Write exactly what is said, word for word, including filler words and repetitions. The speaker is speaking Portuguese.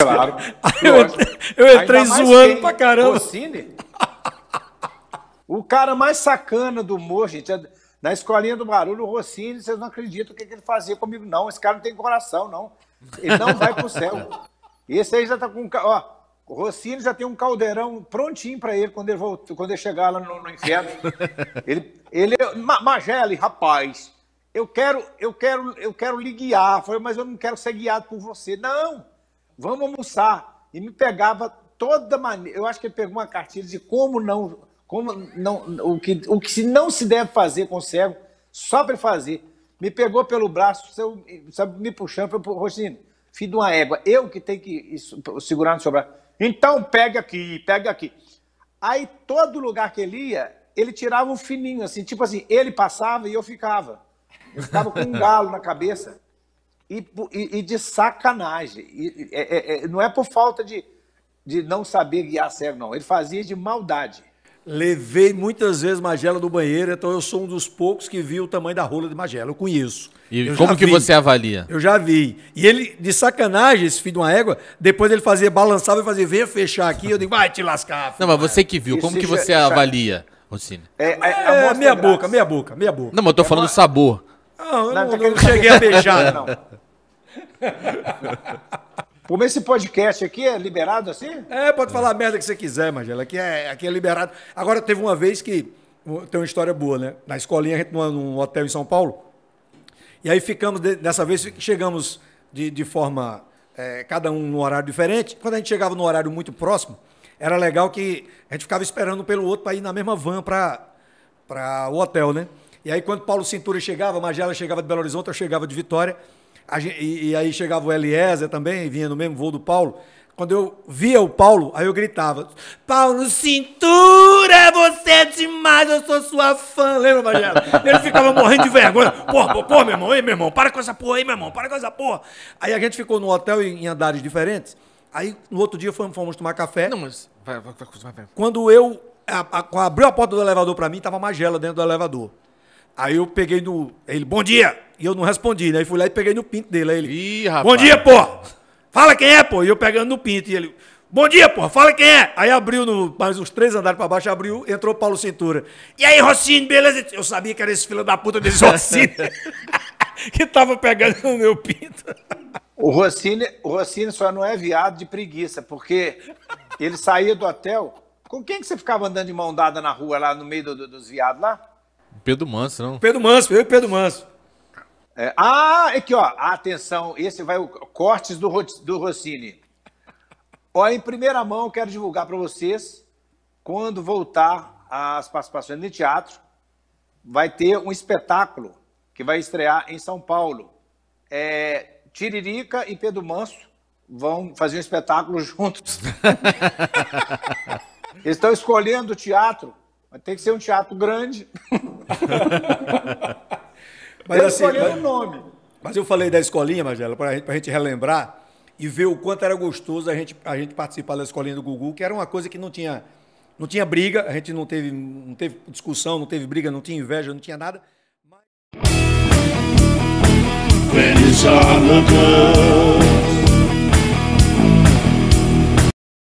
Claro. Eu, eu entrei zoando pra caramba. Rossini? O cara mais sacana do humor, gente. Na escolinha do barulho, o Rossini, vocês não acreditam o que ele fazia comigo, não. Esse cara não tem coração, não. Ele não vai pro céu. Esse aí já tá com... Ó, o Rossini já tem um caldeirão prontinho para ele quando ele, voltou, quando ele chegar lá no, no inferno. Ele, ele Ma Magela, rapaz, eu quero, eu quero, eu quero lhe guiar. Eu falei, mas eu não quero ser guiado por você. Não, vamos almoçar. E me pegava toda maneira. Eu acho que ele pegou uma cartilha de como não, como não, o que, o que não se deve fazer com o cego, só para fazer. Me pegou pelo braço, sabe, me puxando, para o Rossini, filho de uma égua, eu que tenho que isso, segurar no seu braço. Então, pega aqui, pega aqui. Aí, todo lugar que ele ia, ele tirava um fininho, assim, tipo assim, ele passava e eu ficava. Eu ficava com um galo na cabeça. E, e, e de sacanagem. E, é, é, não é por falta de, de não saber guiar cego, não. Ele fazia de maldade. Levei muitas vezes Magela do banheiro, então eu sou um dos poucos que viu o tamanho da rola de Magela. Eu conheço. E eu como que vi. Você avalia? Eu já vi. E ele, de sacanagem, esse filho de uma égua, depois ele fazia, balançava e fazia, venha fechar aqui, eu digo, vai te lascar. Filho. Não, mas você que viu, como que você já, avalia, Rossini? É, é, é, é meia boca, meia boca, meia boca. Não, mas eu tô é falando do uma... sabor. Não, eu não, não, não, não cheguei a beijar, não. Como esse podcast aqui é liberado assim? É, pode falar a merda que você quiser, Magela. Aqui é, aqui é liberado. Agora, teve uma vez que... Tem uma história boa, né? Na escolinha, a gente numa, num hotel em São Paulo. E aí ficamos... Dessa vez, chegamos de, de forma... É, cada um num horário diferente. Quando a gente chegava num horário muito próximo, era legal que a gente ficava esperando pelo outro para ir na mesma van para para o hotel, né? E aí, quando Paulo Cintura chegava, Magela chegava de Belo Horizonte, eu chegava de Vitória... A gente, e, e aí chegava o Eliezer também, vinha no mesmo voo do Paulo. Quando eu via o Paulo, aí eu gritava, Paulo Cintura, você é demais, eu sou sua fã. Lembra, Magela? Ele ficava morrendo de vergonha. Porra, porra, meu irmão, ei, meu irmão, para com essa porra aí, meu irmão, para com essa porra. Aí a gente ficou no hotel em andares diferentes. Aí no outro dia fomos, fomos tomar café. Não, mas... Vai, vai, vai, vai. Quando eu a, a, abriu a porta do elevador pra mim, tava Magela dentro do elevador. Aí eu peguei no... Ele, bom dia! E eu não respondi, né? Aí fui lá e peguei no pinto dele. Aí ele, ih, rapaz. Bom dia, porra! Fala quem é, pô! E eu pegando no pinto. E ele, bom dia, porra! Fala quem é! Aí abriu no, mais uns três andares pra baixo, abriu, entrou Paulo Cintura. E aí, Rossini, beleza? Eu sabia que era esse filho da puta desse Rossini que tava pegando no meu pinto. O Rossini, o Rossini só não é viado de preguiça, porque ele saía do hotel... Com quem que você ficava andando de mão dada na rua, lá no meio do, do, dos viados lá? Pedro Manso, não? Pedro Manso, eu e Pedro Manso. É, ah, aqui, ó. Atenção, esse vai o cortes do, do Rossini. Ó, em primeira mão, eu quero divulgar para vocês, quando voltar as participações no teatro, vai ter um espetáculo que vai estrear em São Paulo. É, Tiririca e Pedro Manso vão fazer um espetáculo juntos. Eles estão escolhendo o teatro. Mas tem que ser um teatro grande. Mas eu assim, mas, o nome. Mas eu falei da escolinha, Magela, para a gente relembrar e ver o quanto era gostoso a gente, a gente participar da escolinha do Gugu, que era uma coisa que não tinha, não tinha briga, a gente não teve, não teve discussão, não teve briga, não tinha inveja, não tinha nada. Mas...